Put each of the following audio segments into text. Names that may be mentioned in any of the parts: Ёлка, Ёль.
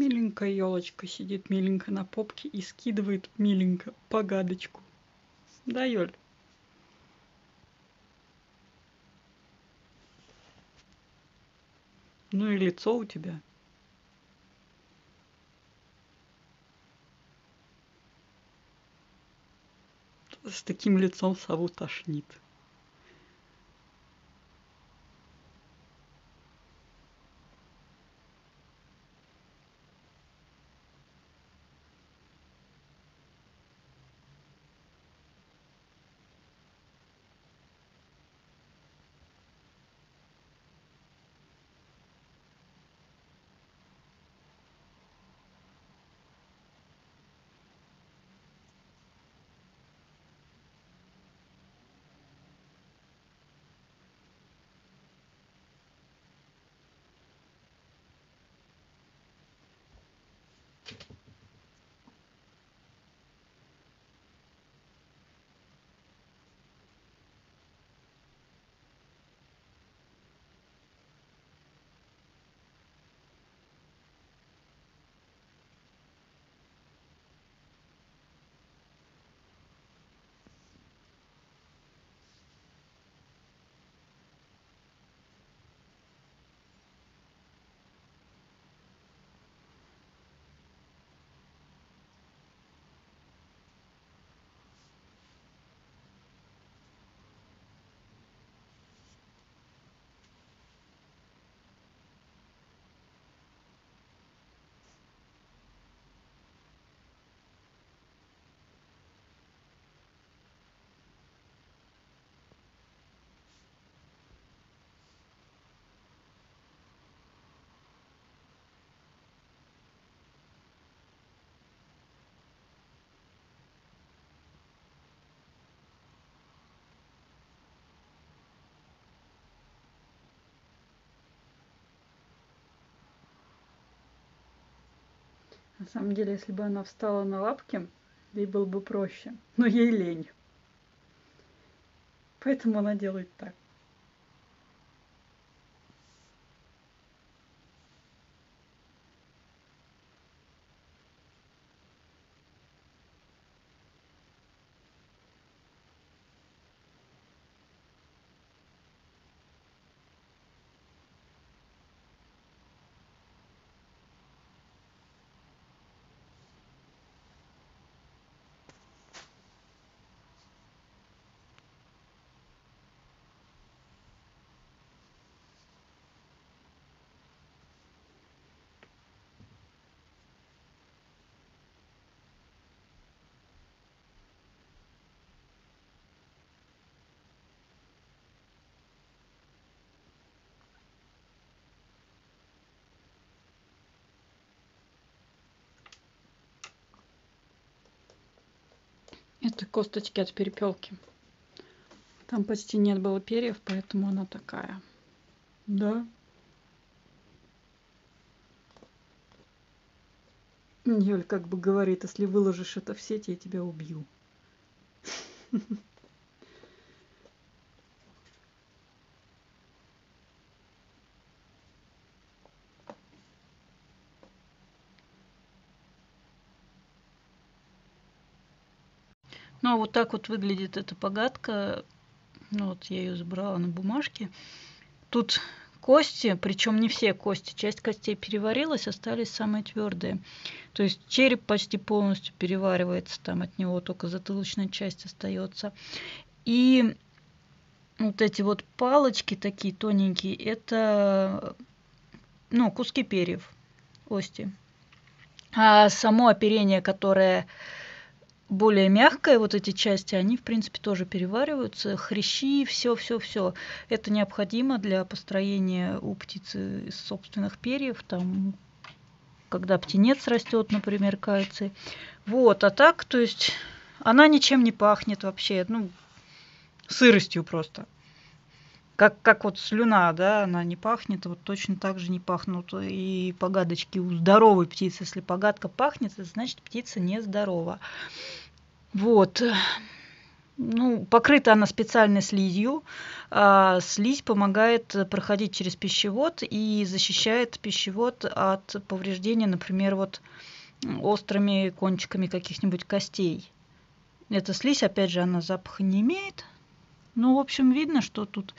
Миленькая елочка сидит миленько на попке и скидывает миленько погадочку. Да, Ёль? Ну и лицо у тебя. С таким лицом сову тошнит. На самом деле, если бы она встала на лапки, ей было бы проще. Но ей лень. Поэтому она делает так. Это косточки от перепелки. Там почти нет было перьев, поэтому она такая. Да. Ёль как бы говорит, если выложишь это в сеть, я тебя убью. Ну, а вот так вот выглядит эта погадка. Вот я ее забрала на бумажке. Тут кости, причем не все кости. Часть костей переварилась, остались самые твердые. То есть череп почти полностью переваривается. Там от него только затылочная часть остается. И вот эти вот палочки такие тоненькие, это ну, куски перьев, кости. А само оперение, которое... более мягкая, вот эти части, они, в принципе, тоже перевариваются. Хрящи, все. Это необходимо для построения у птицы из собственных перьев, там, когда птенец растет, например, кальций. Вот, а так, то есть, она ничем не пахнет вообще, ну, сыростью просто. Как вот слюна, да, она не пахнет, вот точно так же не пахнут и погадочки у здоровой птицы. Если погадка пахнет, значит птица нездорова. Вот. Ну, покрыта она специальной слизью. Слизь помогает проходить через пищевод и защищает пищевод от повреждения, например, вот острыми кончиками каких-нибудь костей. Эта слизь, опять же, она запаха не имеет. Ну, в общем, видно, что тут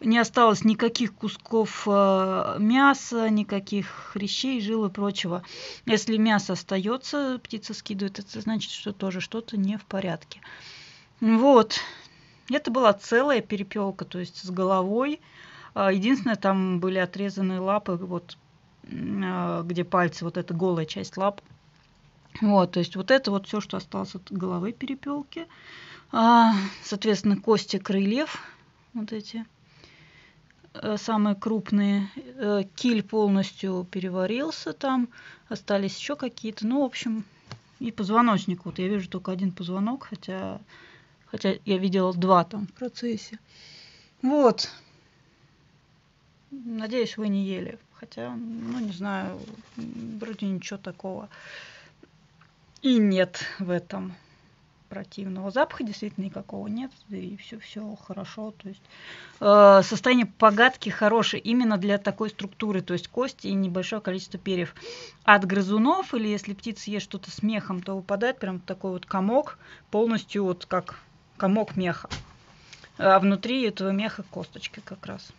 не осталось никаких кусков мяса, никаких хрящей, жил и прочего. Если мясо остается, птица скидывает, это значит, что тоже что-то не в порядке. Вот, это была целая перепелка, то есть с головой. Единственное, там были отрезаны лапы, вот где пальцы, вот эта голая часть лап. Вот, то есть вот это вот все, что осталось от головы перепелки. Соответственно, кости крыльев, вот эти самые крупные. Киль полностью переварился там, остались еще какие-то, ну, в общем, и позвоночник. Вот я вижу только один позвонок, хотя я видела два там в процессе. Вот. Надеюсь, вы не ели. Хотя, ну, не знаю, вроде ничего такого и нет в этом противного. Запаха действительно никакого нет. И все хорошо. То есть, состояние погадки хорошее именно для такой структуры. То есть кости и небольшое количество перьев. От грызунов или если птица ест что-то с мехом, то выпадает прям такой вот комок. Полностью вот как комок меха. А внутри этого меха косточки как раз.